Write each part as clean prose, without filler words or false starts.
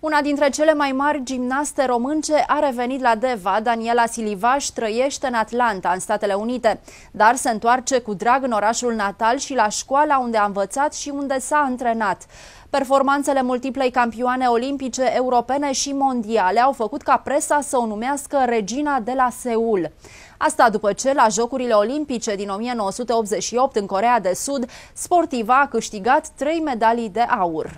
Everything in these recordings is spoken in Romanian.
Una dintre cele mai mari gimnaste românce a revenit la Deva. Daniela Silivaș trăiește în Atlanta, în Statele Unite, dar se întoarce cu drag în orașul natal și la școala unde a învățat și unde s-a antrenat. Performanțele multiplei campioane olimpice, europene și mondiale au făcut ca presa să o numească Regina de la Seul. Asta după ce, la Jocurile Olimpice din 1988 în Coreea de Sud, sportiva a câștigat 3 medalii de aur.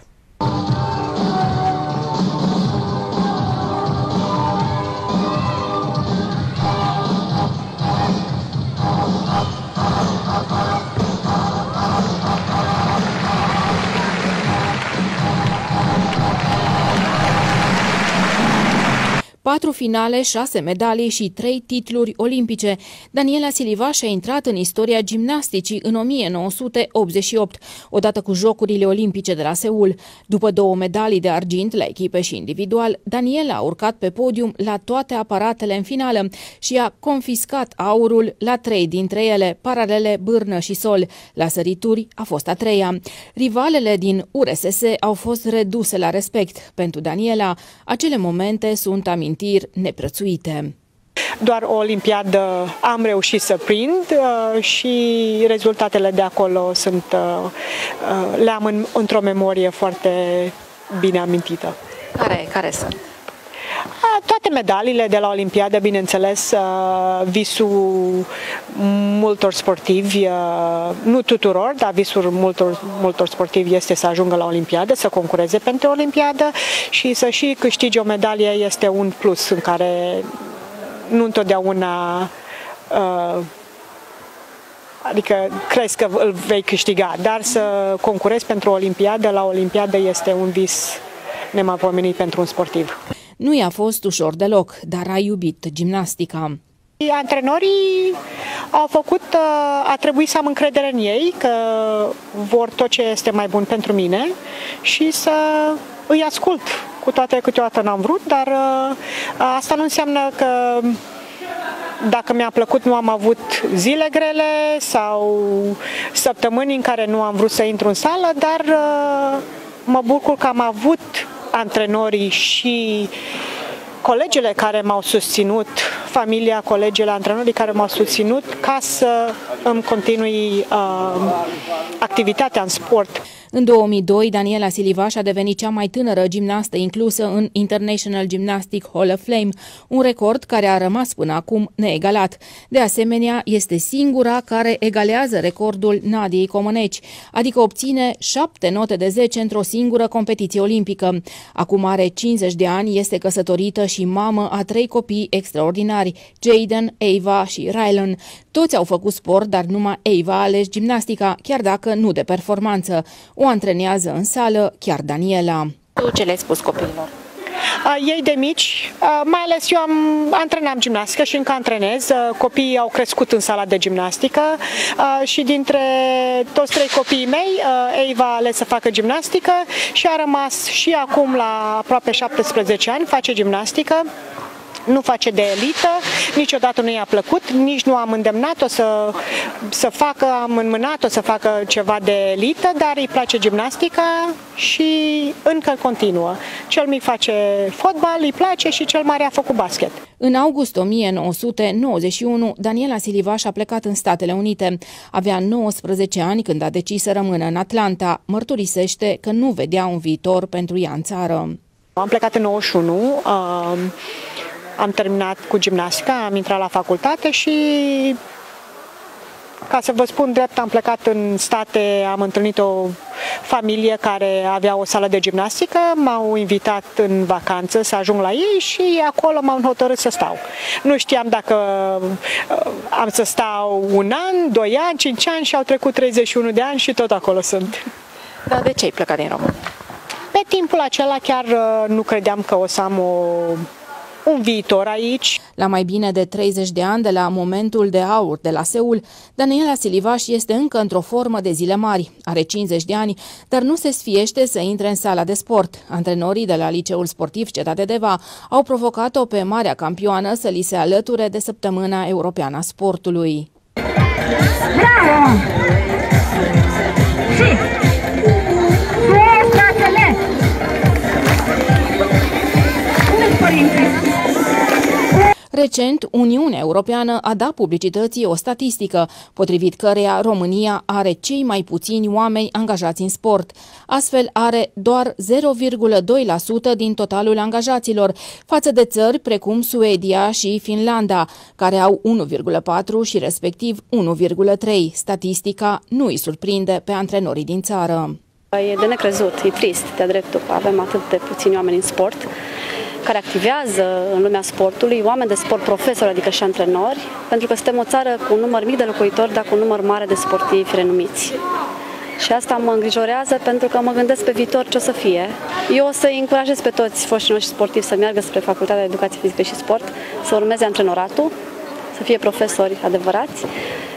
Patru finale, 6 medalii și 3 titluri olimpice. Daniela Silivaș a intrat în istoria gimnasticii în 1988, odată cu Jocurile Olimpice de la Seul. După 2 medalii de argint la echipe și individual, Daniela a urcat pe podium la toate aparatele în finală și a confiscat aurul la 3 dintre ele, paralele, bârnă și sol. La sărituri a fost a 3-a. Rivalele din URSS au fost reduse la respect. Pentru Daniela, acele momente sunt amintiri neprețuite. Doar o olimpiadă am reușit să prind și rezultatele de acolo sunt, le am într-o memorie foarte bine amintită. Care sunt? Toate medaliile de la olimpiadă, bineînțeles, visul multor sportivi, nu tuturor, dar visul multor sportivi este să ajungă la olimpiadă, să concureze pentru olimpiadă și să și câștigi o medalie este un plus în care nu întotdeauna, adică crezi că îl vei câștiga, dar să concurezi pentru olimpiadă, la olimpiadă este un vis nemaipomenit pentru un sportiv. Nu i-a fost ușor deloc, dar a iubit gimnastica. Antrenorii au făcut, a trebuit să am încredere în ei, că vor tot ce este mai bun pentru mine și să îi ascult, cu toate că câteodată n-am vrut, dar asta nu înseamnă că dacă mi-a plăcut nu am avut zile grele sau săptămâni în care nu am vrut să intru în sală, dar mă bucur că am avut antrenorii și colegele care m-au susținut, familia, colegele, antrenorii care m-au susținut ca să îmi continui activitatea în sport. În 2002, Daniela Silivaș a devenit cea mai tânără gimnastă inclusă în International Gymnastic Hall of Fame, un record care a rămas până acum neegalat. De asemenea, este singura care egalează recordul Nadiei Comăneci, adică obține 7 note de 10 într-o singură competiție olimpică. Acum are 50 de ani, este căsătorită și mamă a 3 copii extraordinari, Jaden, Ava și Rylan. Toți au făcut sport, dar numai Ava a ales gimnastica, chiar dacă nu de performanță. O antrenează în sală chiar Daniela. Tu ce le-ai spus copiilor? Ei de mici, mai ales eu antrenam gimnastică și încă antrenez. Copiii au crescut în sala de gimnastică și dintre toți 3 copiii mei, Ava a ales să facă gimnastică și a rămas și acum la aproape 17 ani, face gimnastică. Nu face de elită, niciodată nu i-a plăcut, nici nu am îndemnat-o să facă, am înmânat-o să facă ceva de elită, dar îi place gimnastica și încă continuă. Cel mic face fotbal, îi place și cel mare a făcut basket. În august 1991, Daniela Silivaș a plecat în Statele Unite. Avea 19 ani când a decis să rămână în Atlanta. Mărturisește că nu vedea un viitor pentru ea în țară. Am plecat în 91, am terminat cu gimnastica, am intrat la facultate și, ca să vă spun drept, am plecat în state, am întâlnit o familie care avea o sală de gimnastică, m-au invitat în vacanță să ajung la ei și acolo m-am hotărât să stau. Nu știam dacă am să stau 1 an, 2 ani, 5 ani și au trecut 31 de ani și tot acolo sunt. Dar de ce ai plecat din România? Pe timpul acela chiar nu credeam că o să am un viitor aici. La mai bine de 30 de ani de la momentul de aur de la Seul, Daniela Silivaș este încă într-o formă de zile mari. Are 50 de ani, dar nu se sfiește să intre în sala de sport. Antrenorii de la Liceul Sportiv Cetate Deva au provocat-o pe marea campioană să li se alăture de Săptămâna Europeană a Sportului. Bravo! Și... Recent, Uniunea Europeană a dat publicității o statistică, potrivit căreia România are cei mai puțini oameni angajați în sport. Astfel, are doar 0,2% din totalul angajaților, față de țări precum Suedia și Finlanda, care au 1,4% și respectiv 1,3%. Statistica nu îi surprinde pe antrenorii din țară. E de necrezut, e trist, de-a dreptul. Avem atât de puțini oameni în sport care activează în lumea sportului, oameni de sport profesori, adică și antrenori, pentru că suntem o țară cu un număr mic de locuitori, dar cu un număr mare de sportivi renumiți. Și asta mă îngrijorează pentru că mă gândesc pe viitor ce o să fie. Eu o să-i încurajez pe toți foștii noștri sportivi să meargă spre Facultatea de Educație Fizică și Sport, să urmeze antrenoratul, să fie profesori adevărați,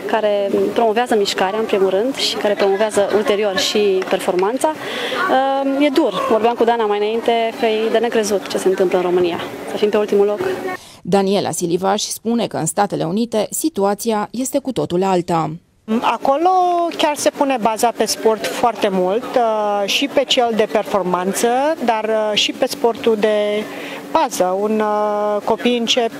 care promovează mișcarea, în primul rând, și care promovează ulterior și performanța. E dur. Vorbeam cu Dana mai înainte, că e de necrezut ce se întâmplă în România. Să fim pe ultimul loc. Daniela Silivaș spune că în Statele Unite situația este cu totul alta. Acolo chiar se pune baza pe sport foarte mult, și pe cel de performanță, dar și pe sportul de bază. Un copii încep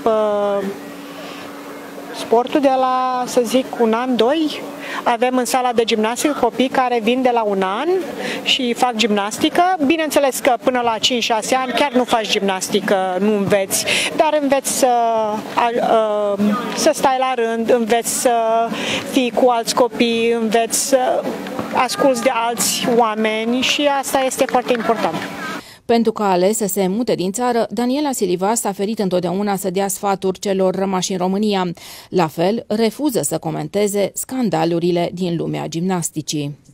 sportul de la, să zic, un an, doi. Avem în sala de gimnastică copii care vin de la un an și fac gimnastică. Bineînțeles că până la 5-6 ani chiar nu faci gimnastică, nu înveți, dar înveți să stai la rând, înveți să fii cu alți copii, înveți să asculți de alți oameni și asta este foarte important. Pentru că a ales să se mute din țară, Daniela Silivaș s-a ferit întotdeauna să dea sfaturi celor rămași în România. La fel, refuză să comenteze scandalurile din lumea gimnasticii.